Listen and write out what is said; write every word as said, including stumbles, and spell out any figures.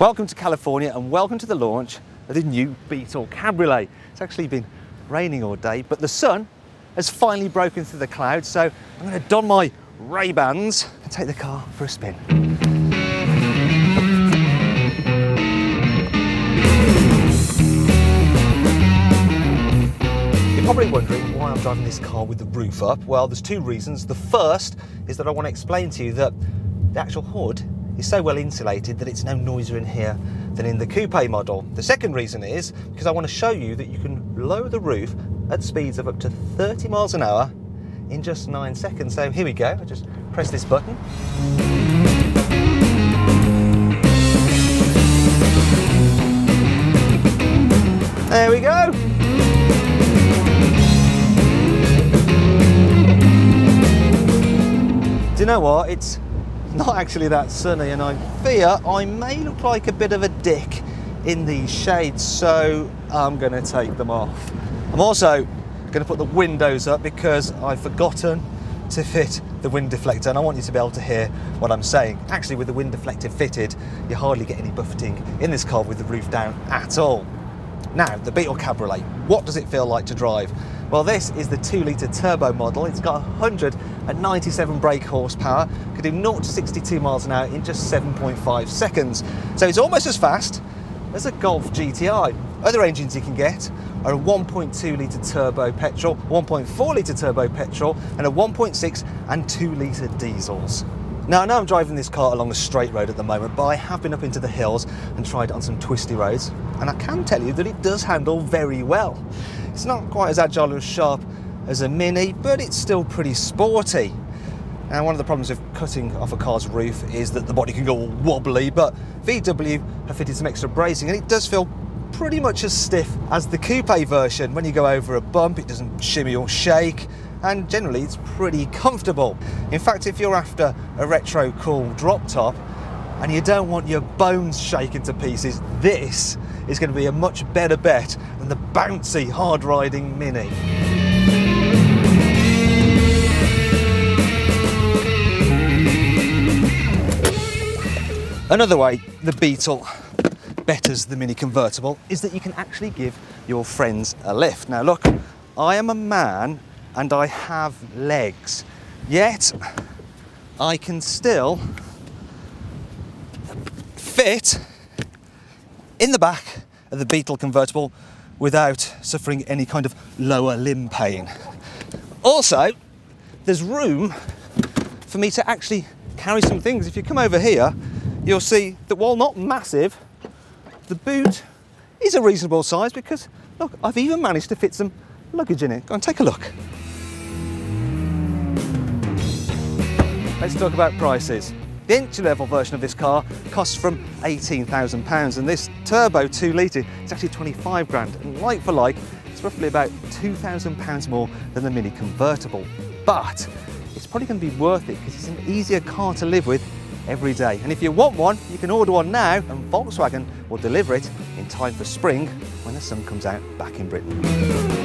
Welcome to California and welcome to the launch of the new Beetle Cabriolet. It's actually been raining all day, but the sun has finally broken through the clouds, so I'm going to don my Ray-Bans and take the car for a spin. You're probably wondering why I'm driving this car with the roof up. Well, there's two reasons. The first is that I want to explain to you that the actual hood is so well insulated that it's no noisier in here than in the coupe model. The second reason is because I want to show you that you can lower the roof at speeds of up to thirty miles an hour in just nine seconds. So here we go, I just press this button. There we go. Do you know what? It's not actually that sunny, and I fear I may look like a bit of a dick in these shades, so I'm going to take them off. I'm also going to put the windows up because I've forgotten to fit the wind deflector, and I want you to be able to hear what I'm saying. Actually, with the wind deflector fitted, you hardly get any buffeting in this car with the roof down at all. Now, the Beetle Cabriolet, what does it feel like to drive? Well, this is the two litre turbo model. It's got one hundred ninety-seven brake horsepower, could do zero to sixty-two miles an hour in just seven point five seconds. So it's almost as fast as a Golf G T I. Other engines you can get are a one point two litre turbo petrol, one point four litre turbo petrol, and a one point six and two litre diesels. Now, I know I'm driving this car along a straight road at the moment, but I have been up into the hills and tried on some twisty roads, and I can tell you that it does handle very well. It's not quite as agile or sharp as a Mini, but it's still pretty sporty. And one of the problems with cutting off a car's roof is that the body can go all wobbly, but V W have fitted some extra bracing, and it does feel pretty much as stiff as the coupe version. When you go over a bump, it doesn't shimmy or shake, and generally it's pretty comfortable. In fact, if you're after a retro cool drop top and you don't want your bones shaken to pieces, this is going to be a much better bet than the bouncy, hard riding Mini. Another way the Beetle betters the Mini convertible is that you can actually give your friends a lift. Now look, I am a man and I have legs, yet I can still fit in the back of the Beetle convertible without suffering any kind of lower limb pain. Also, there's room for me to actually carry some things. If you come over here, you'll see that while not massive, the boot is a reasonable size because, look, I've even managed to fit some luggage in it. Go and take a look. Let's talk about prices. The entry-level version of this car costs from eighteen thousand pounds, and this turbo two litre is actually twenty-five grand, and like for like, it's roughly about two thousand pounds more than the Mini convertible. But it's probably going to be worth it because it's an easier car to live with every day. And if you want one, you can order one now, and Volkswagen will deliver it in time for spring when the sun comes out back in Britain.